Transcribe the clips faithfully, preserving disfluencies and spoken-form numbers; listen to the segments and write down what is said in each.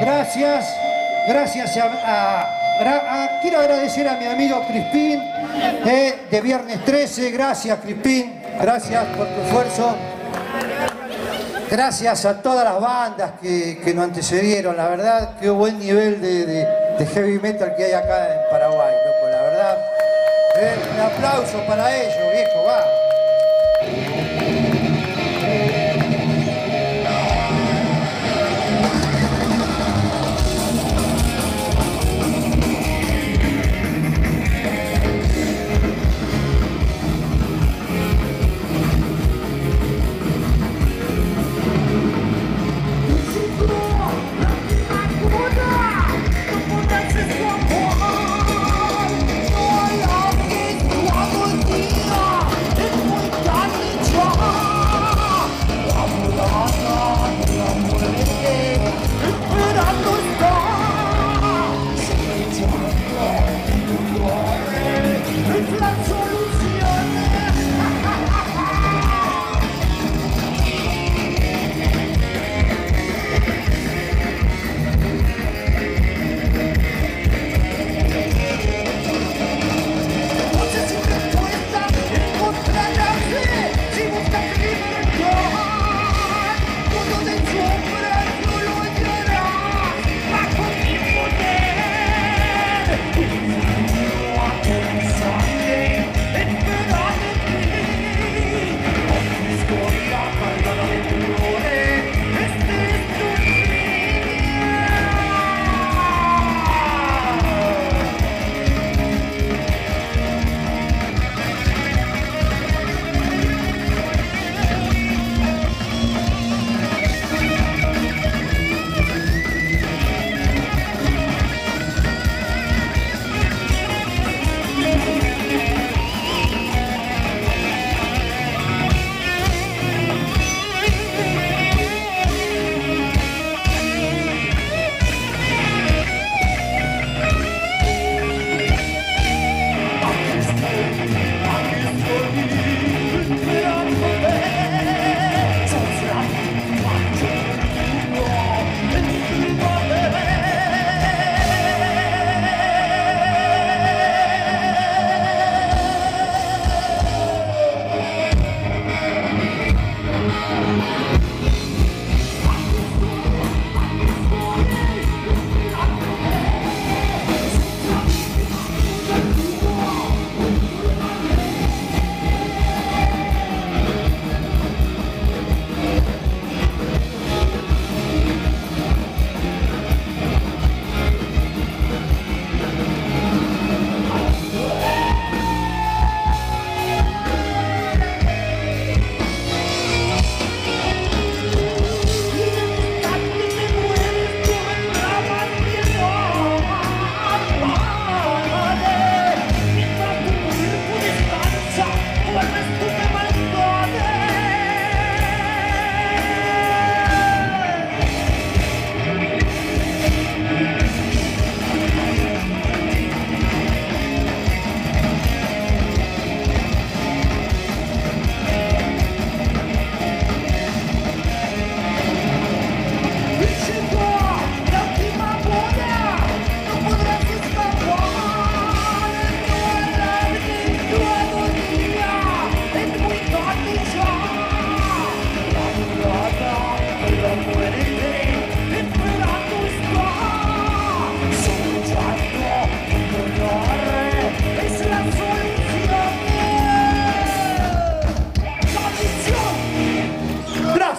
Gracias, gracias a, a, a... Quiero agradecer a mi amigo Crispín, eh, de Viernes trece. Gracias, Crispín. Gracias por tu esfuerzo. Gracias a todas las bandas que, que nos antecedieron. La verdad, qué buen nivel de, de, de heavy metal que hay acá en Paraguay, loco, la verdad. Eh, un aplauso para ellos, viejo, va.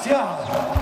Yeah.